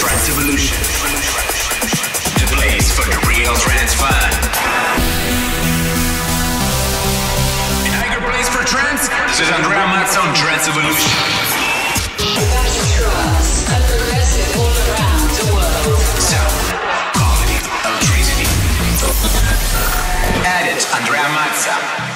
Trance Evolution, the place for the real trance fun. And I got a place for trance. This is Andrea Mazza on Trance Evolution. That's trance, a progressive all around the world. Sound, comedy, electricity. Add it, Andrea Mazza.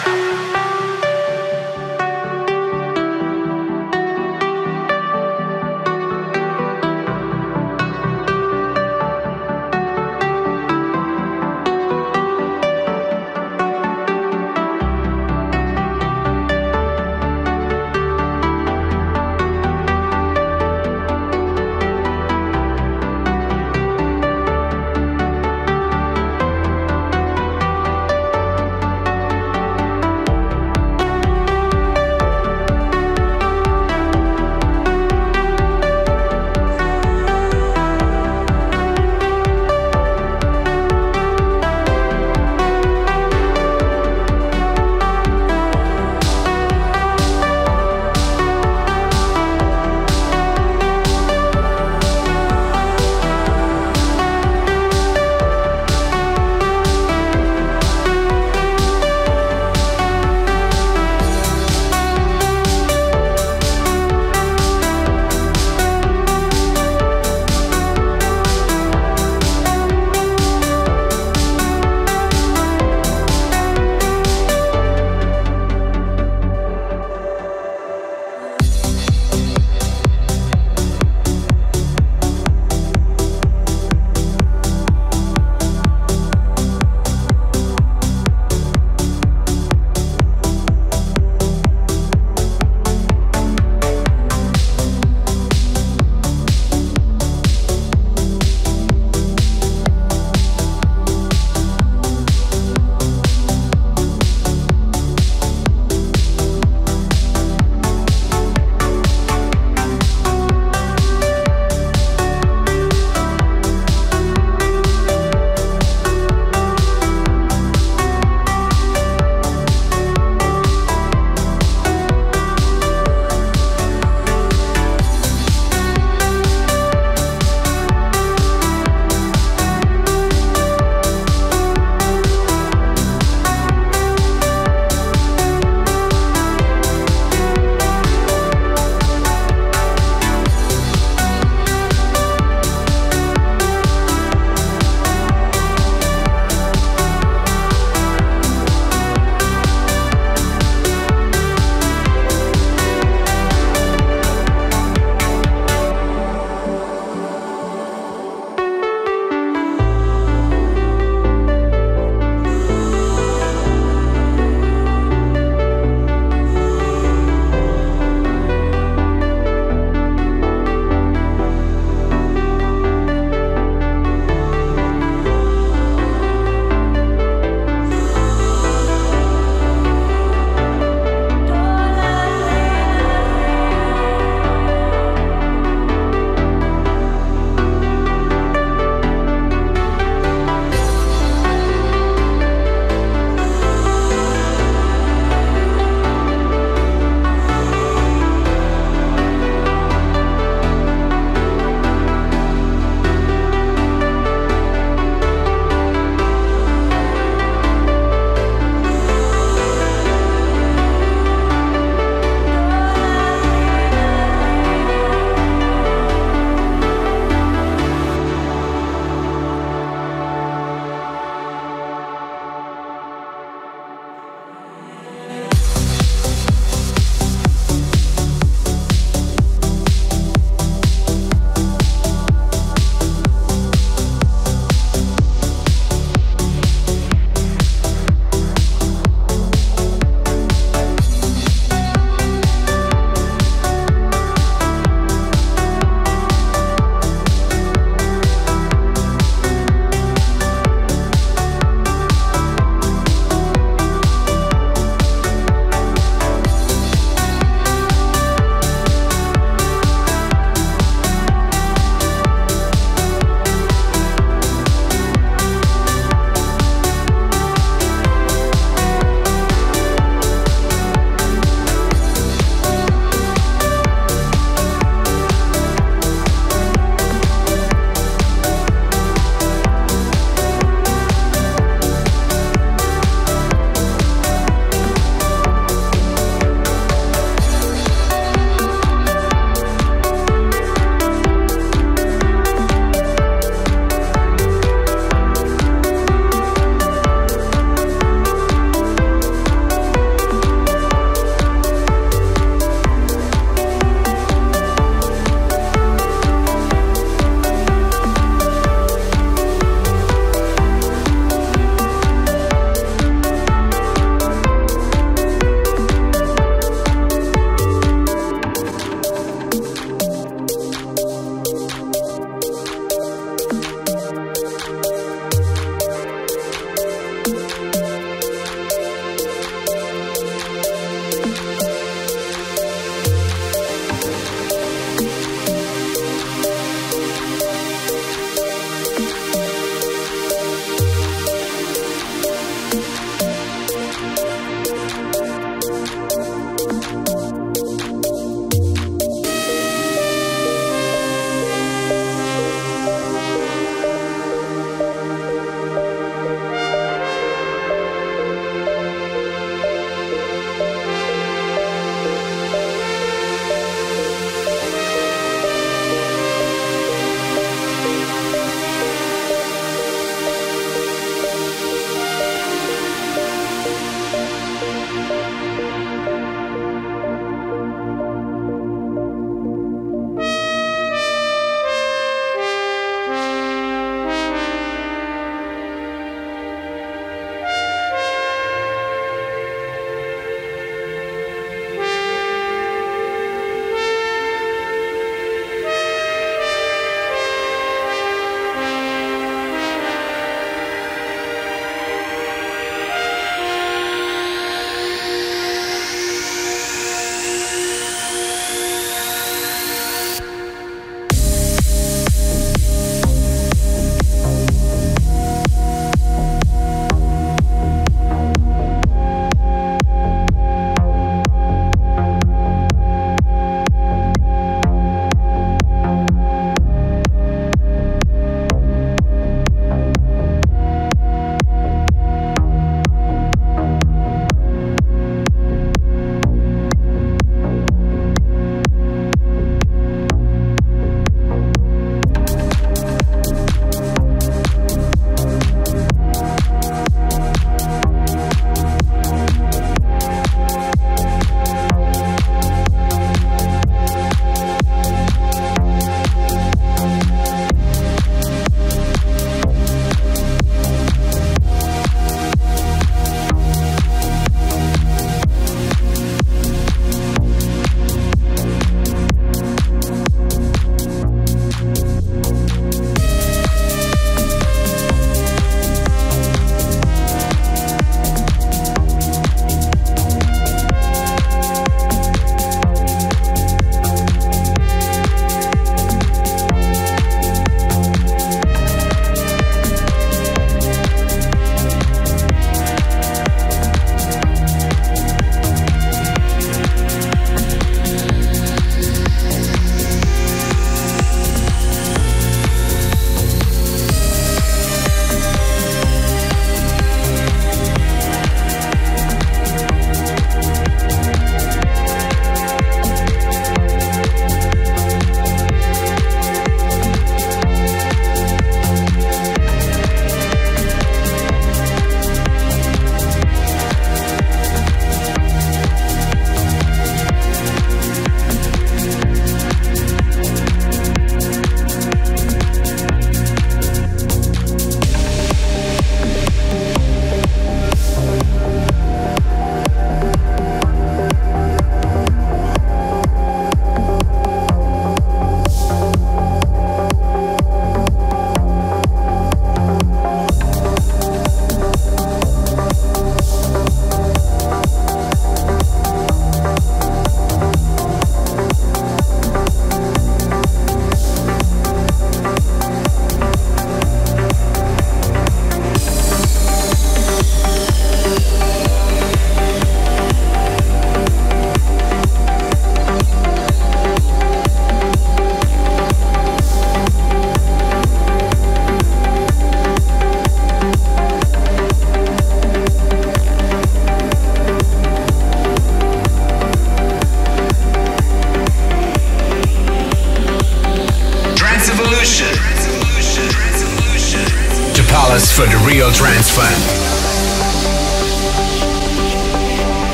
us for the real trance fun.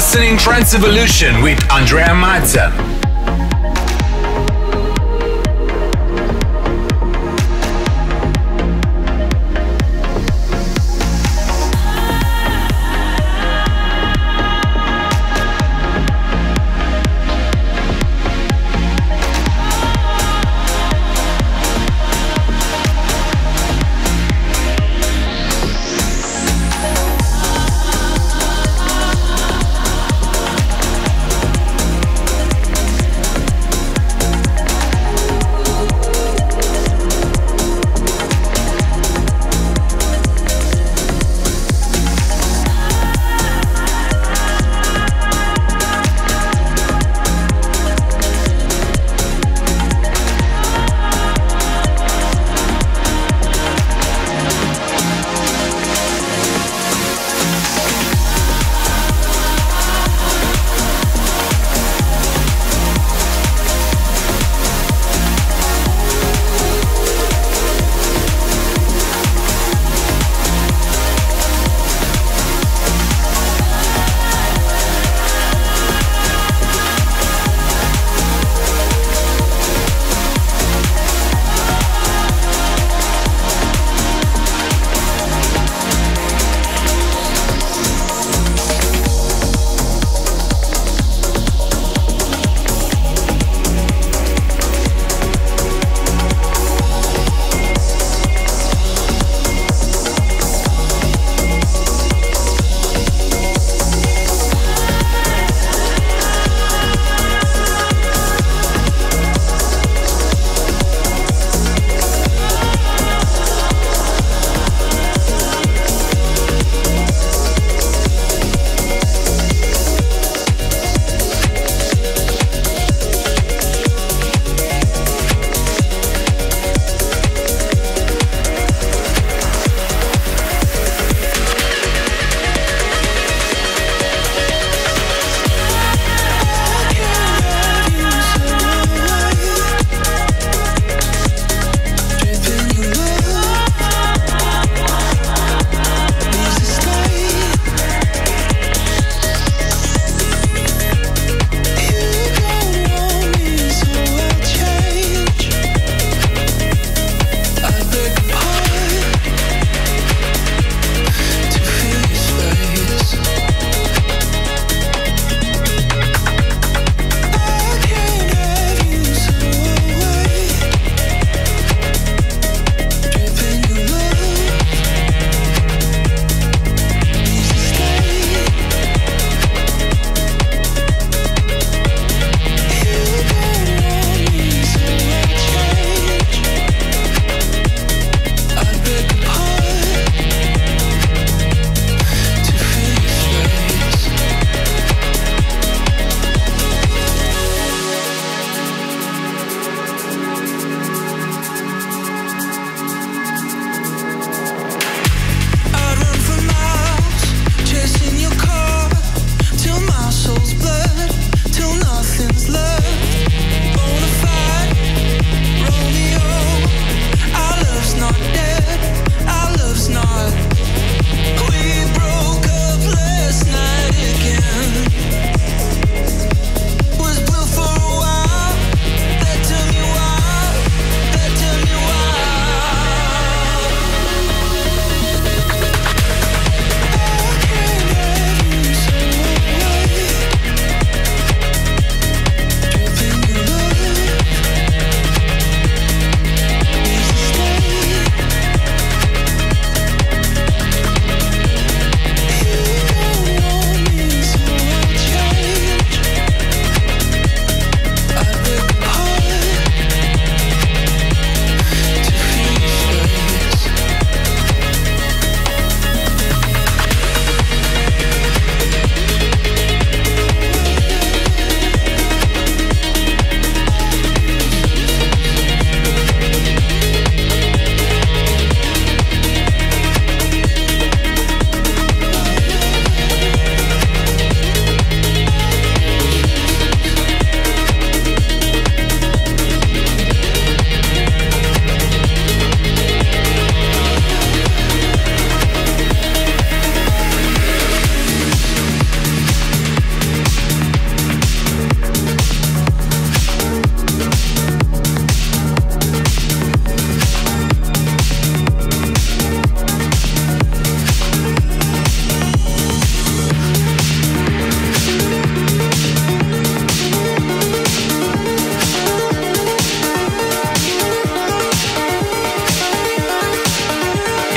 listening Trance Evolution with Andrea Mazza.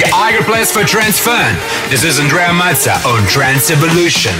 the ideal place for trance fun. This is Andrea Mazza on Trance Evolution.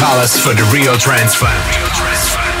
Palace for the Real Trance Fund.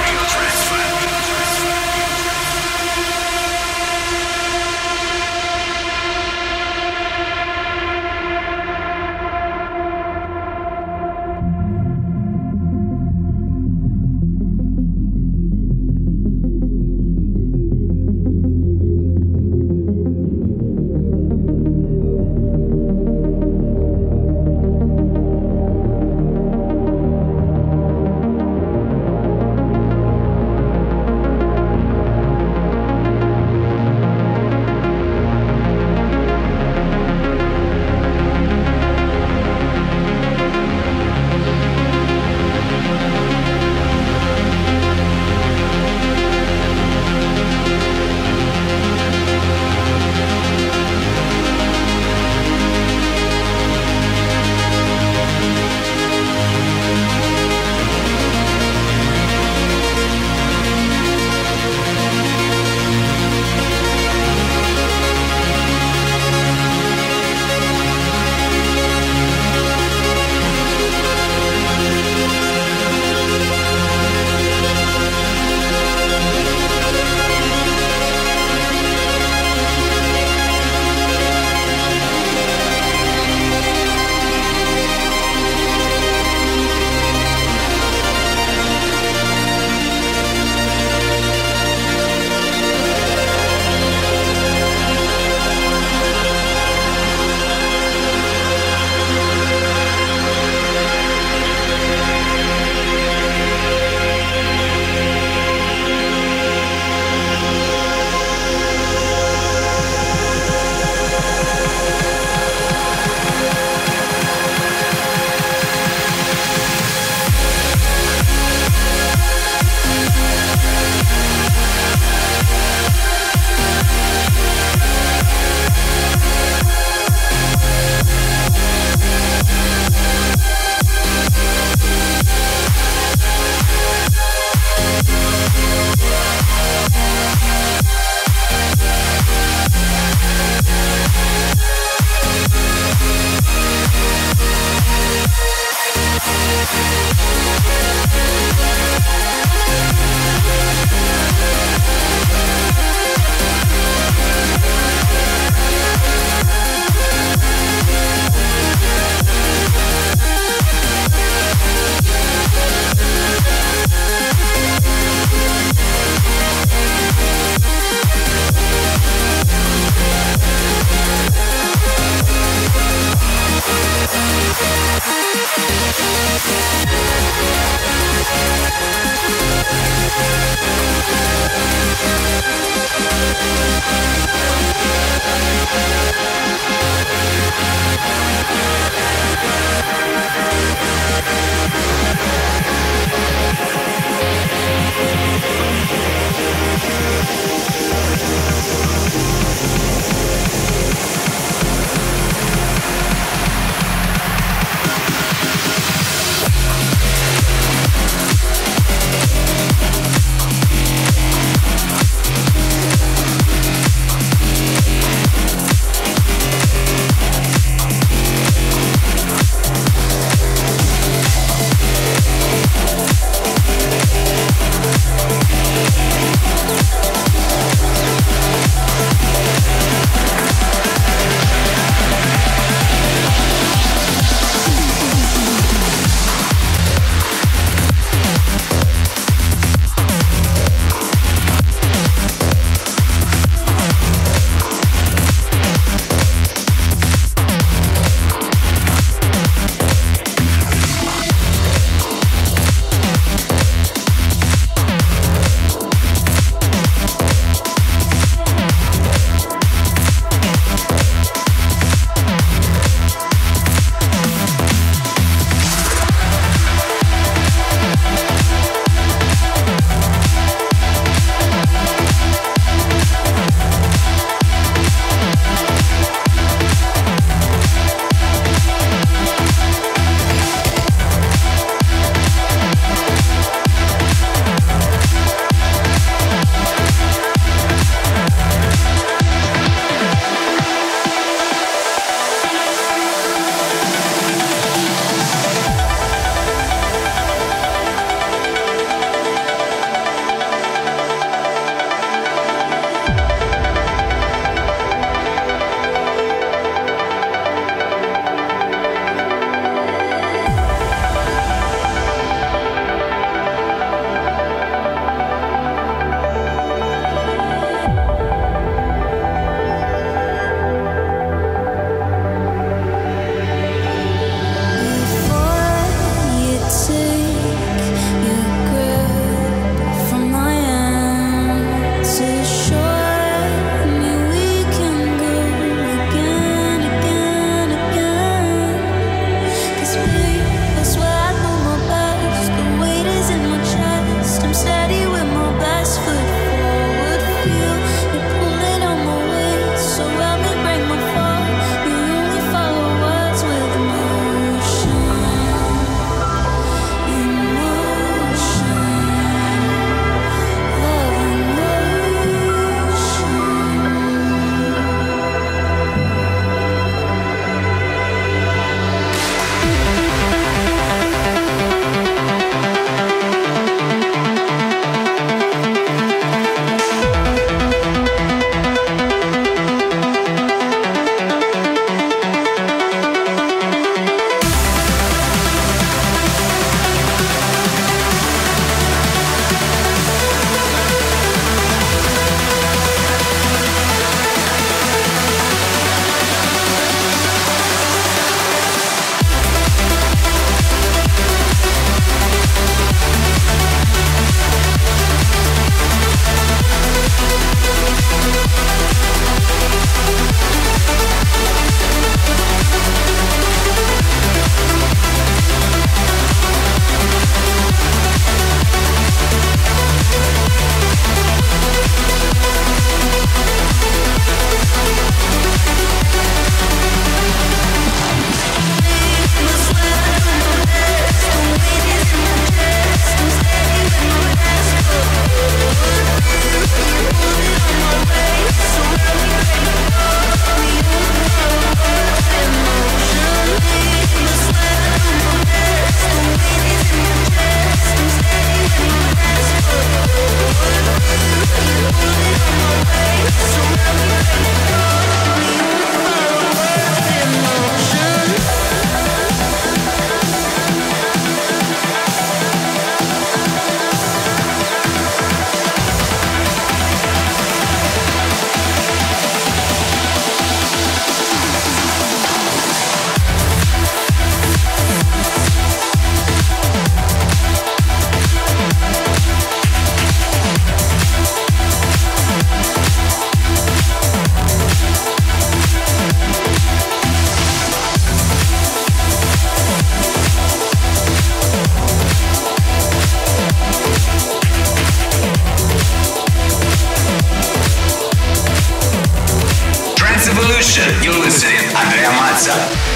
Andrea Mazza.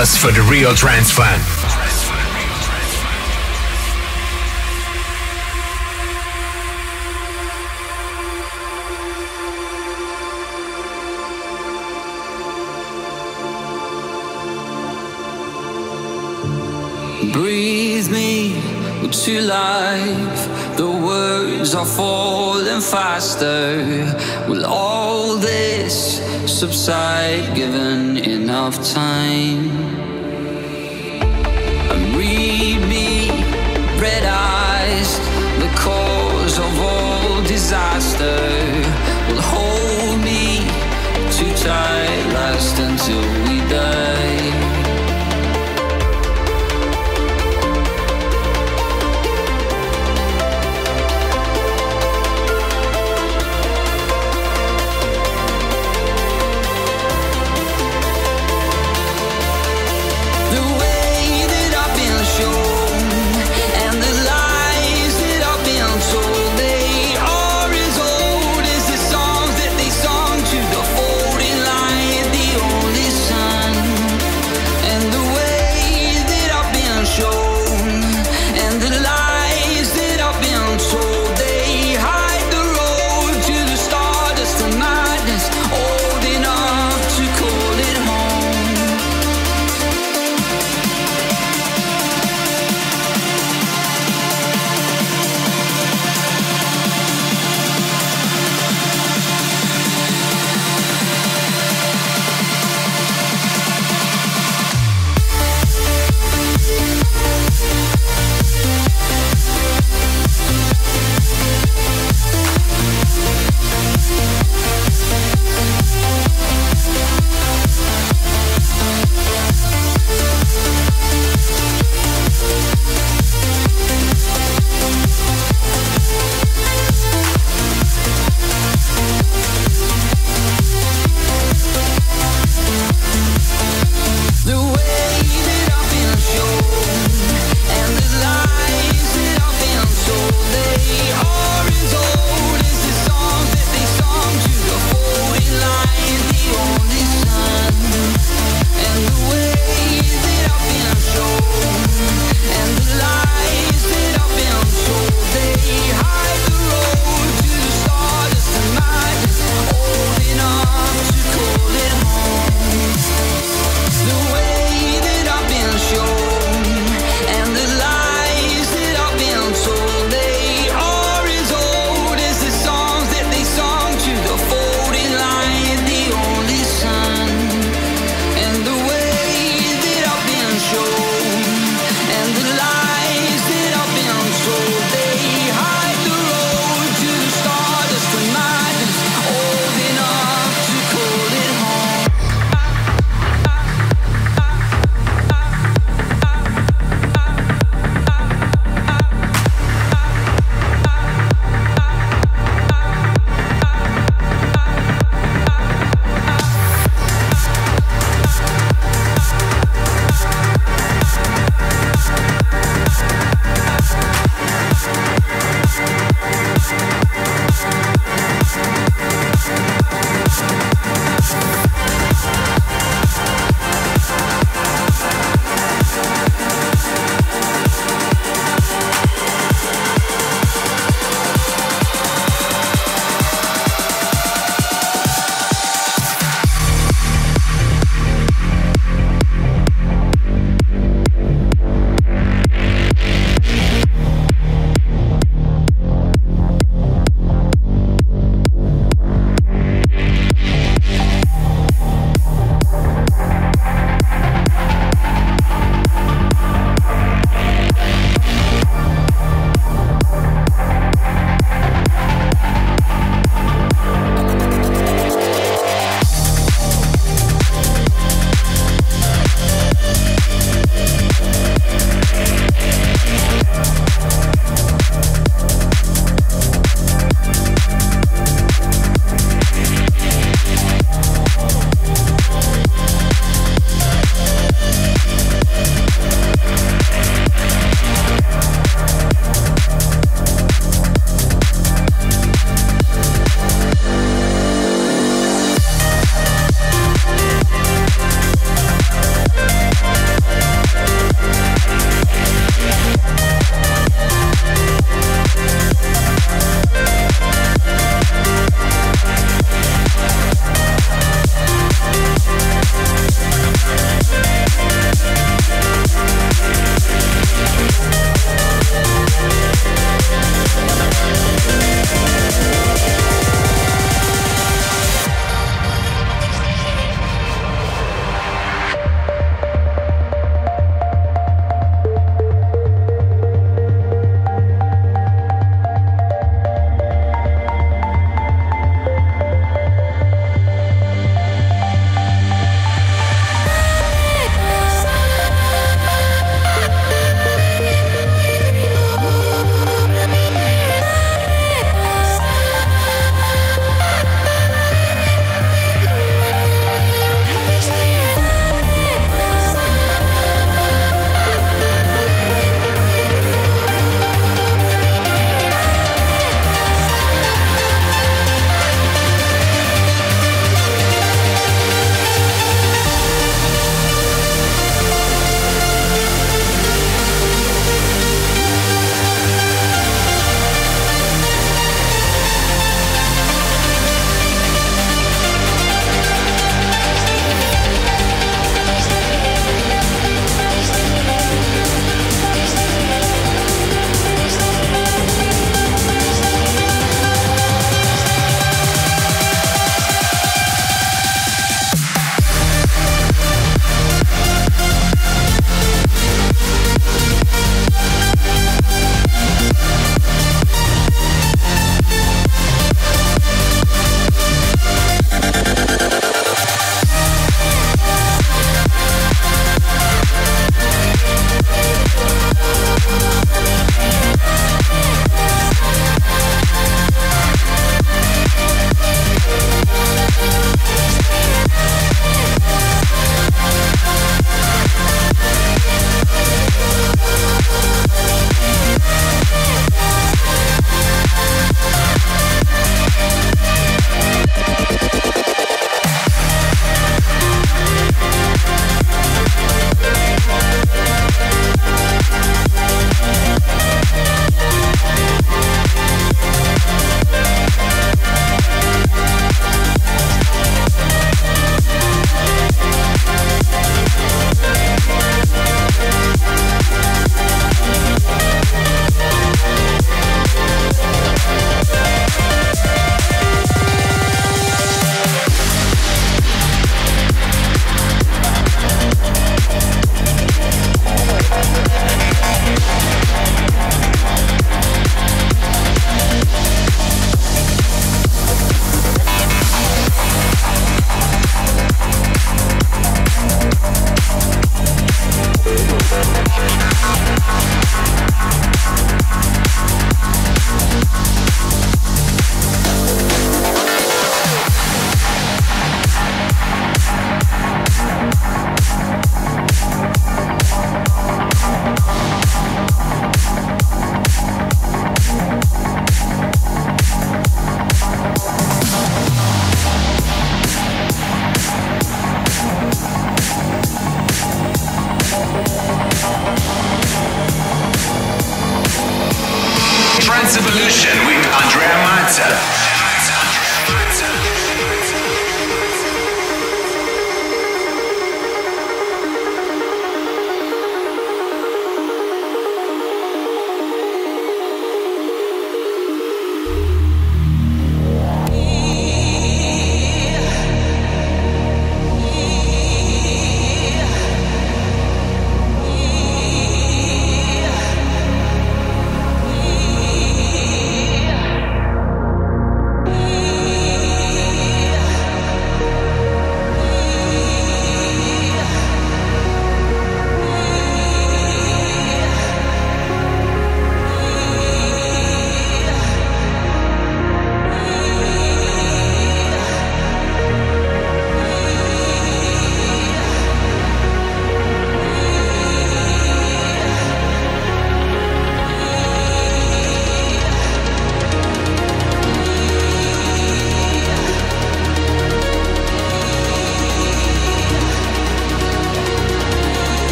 Dallas for the Real Trance Fun. Breathe me to life, the words are falling faster. Will all this subside given enough time? And read me, red eyes, the cause of all disaster. Will hold me too tight, last until we die. Show and the lies that I've been told, they are as old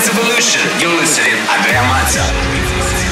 Trance Evolution. You're listening to Andrea Mazza.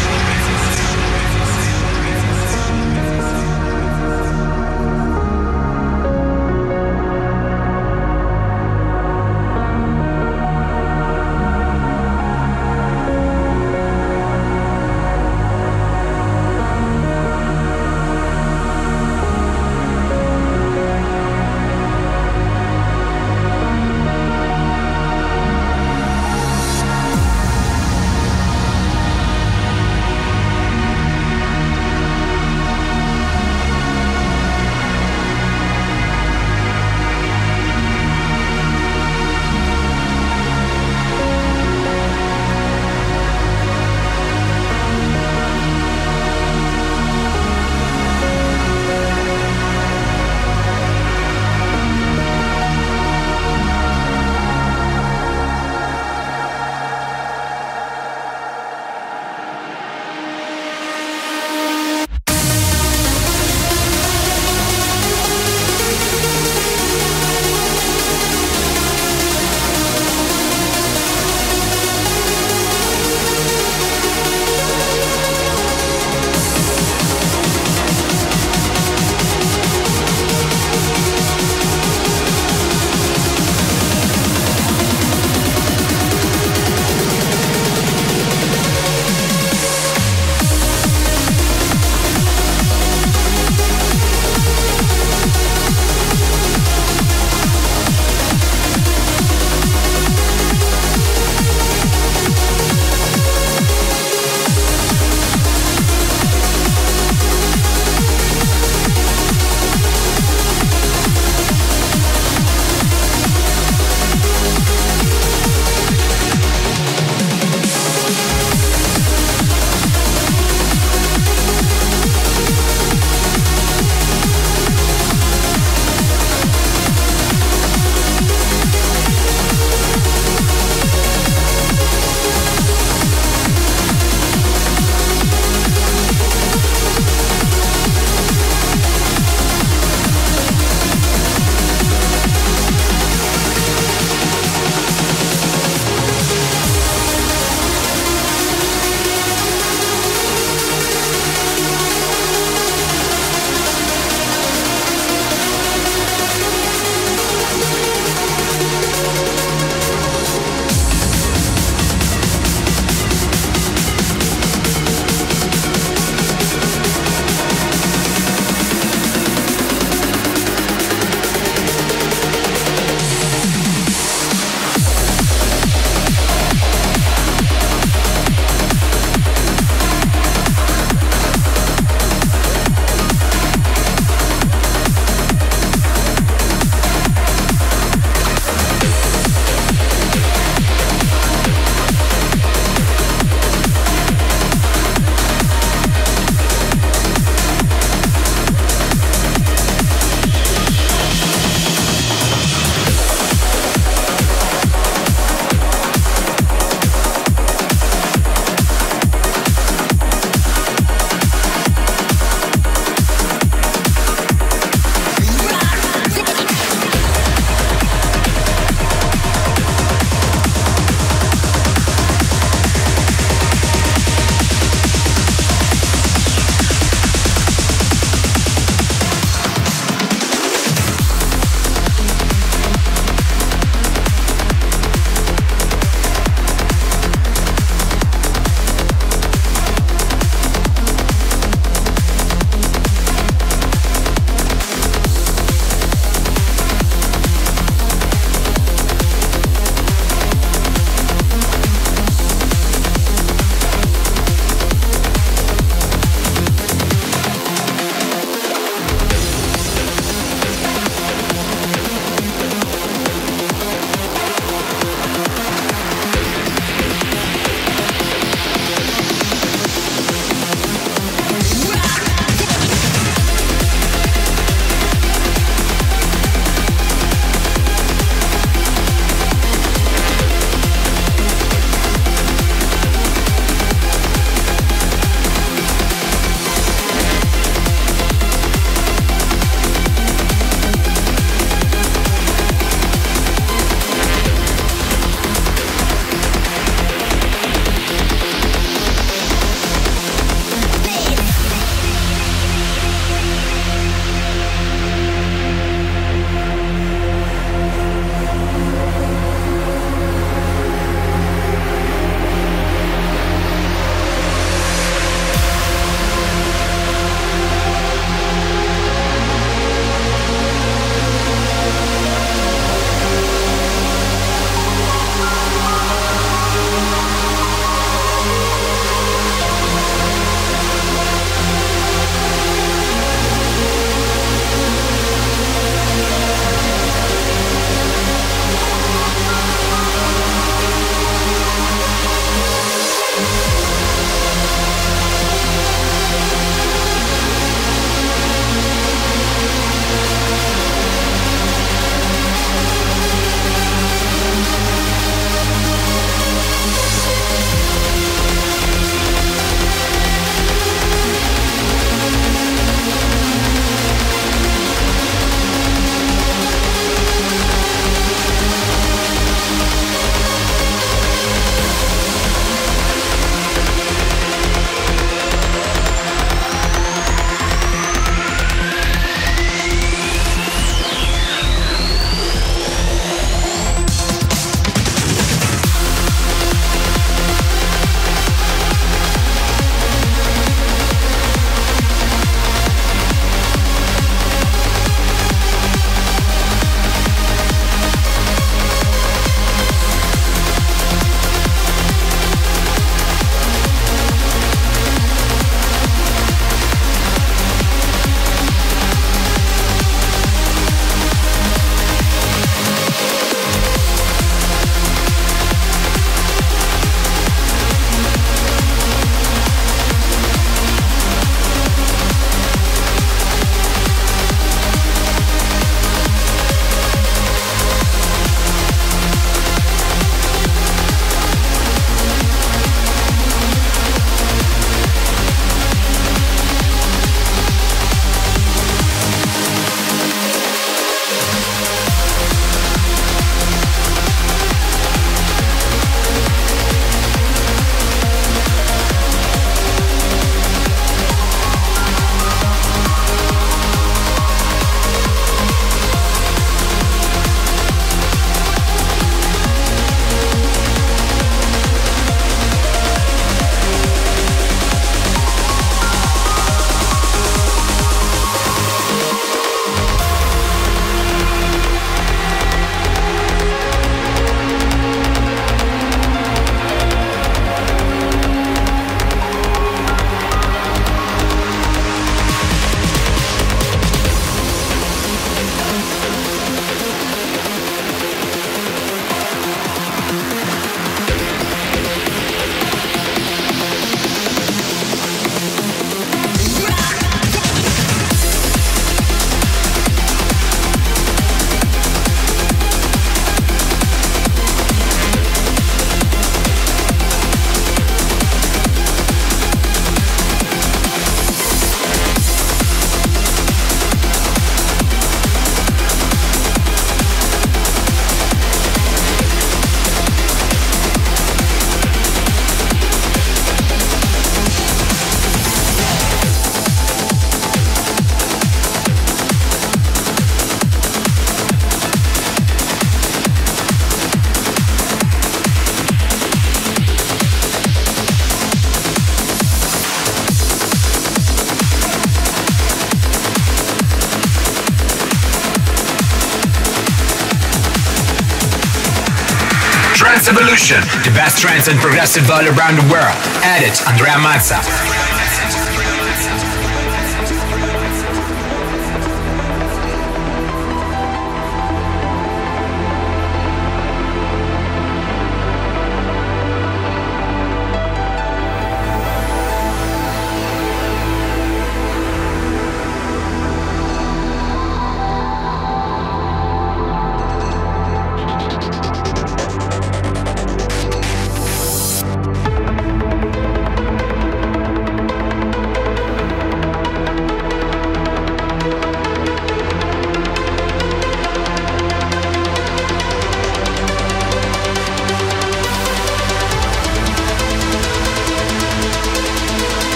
Trance Evolution, the best trance and progressive all around the world. Edit Andrea Mazza.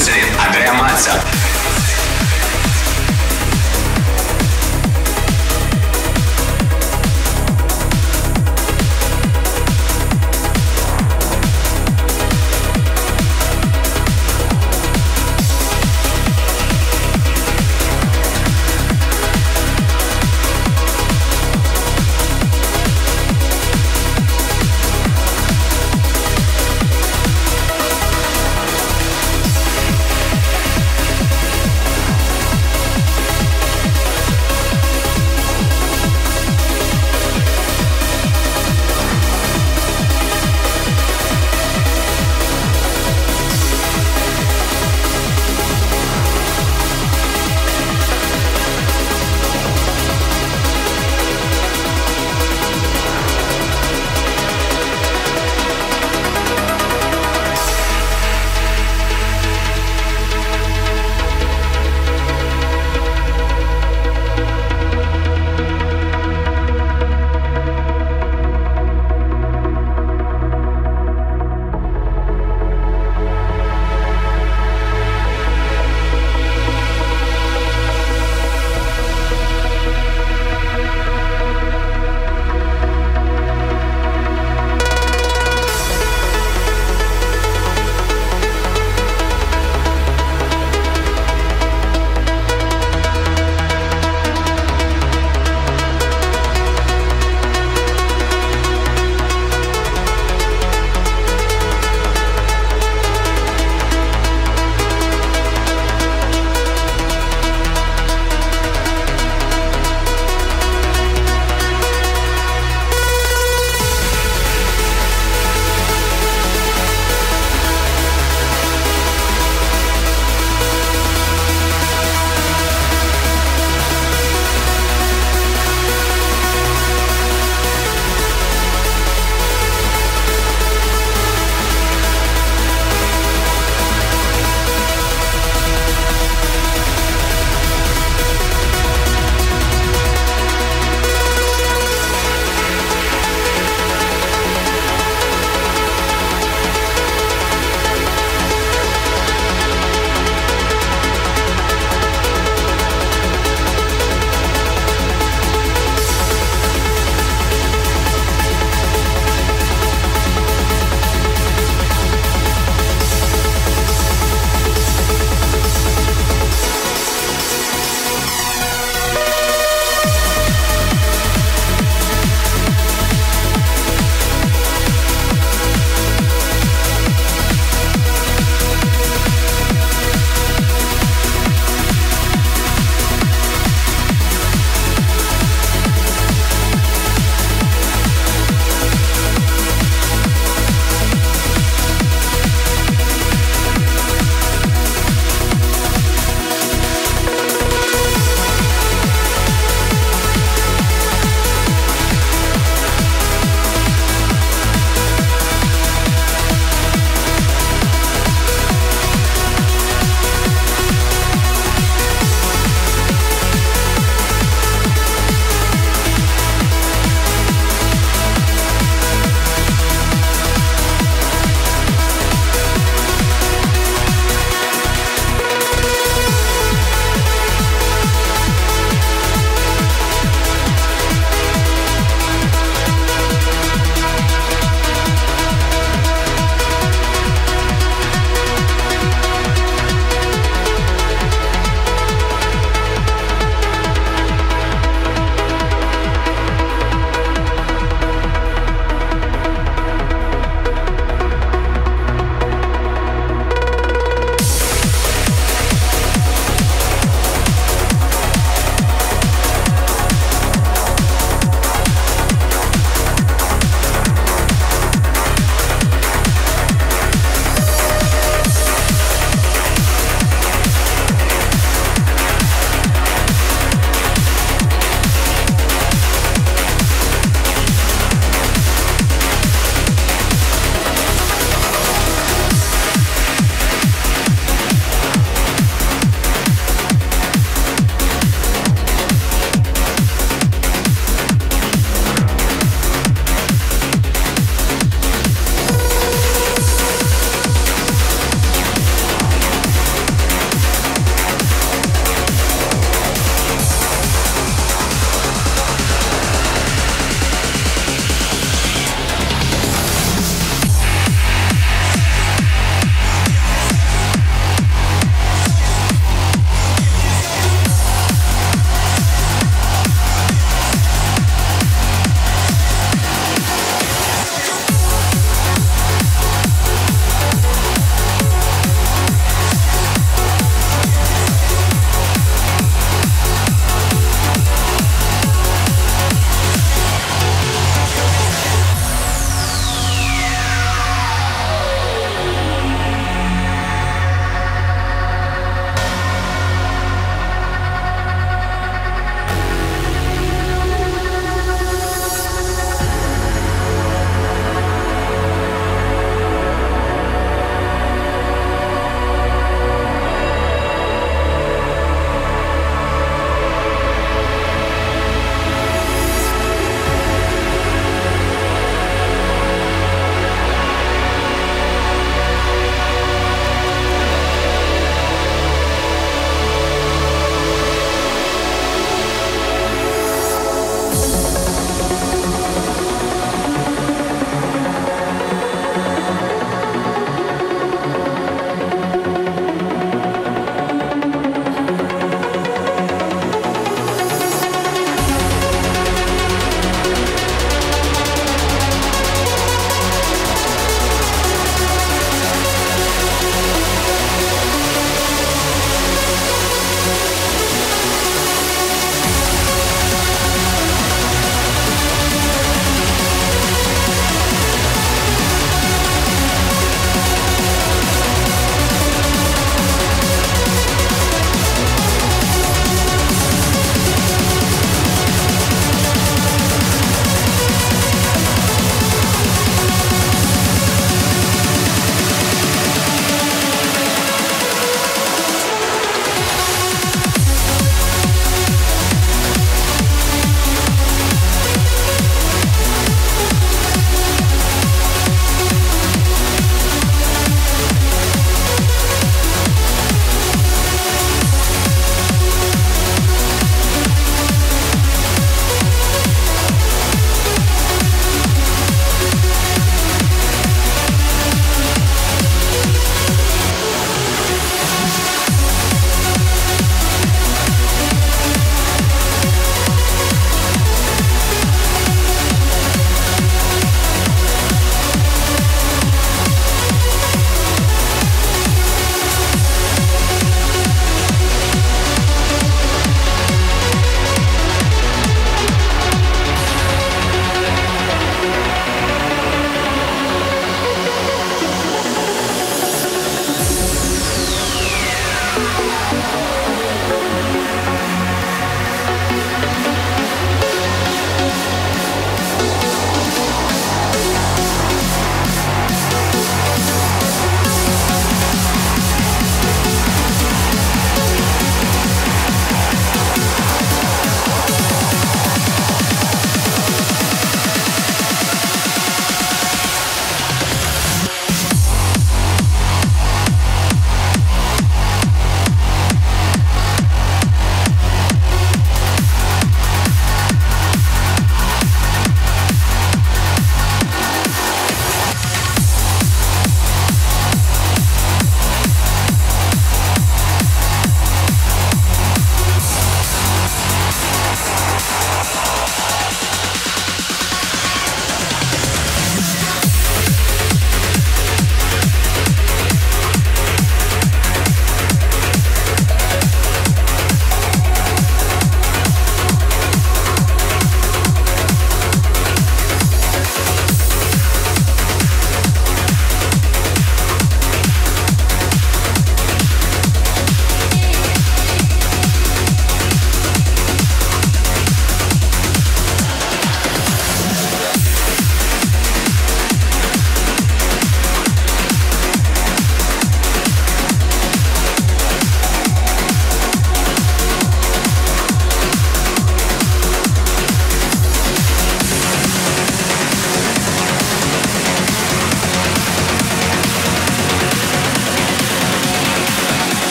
вызовет Андреа Мазза.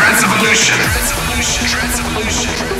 Trance Evolution. Trance Evolution.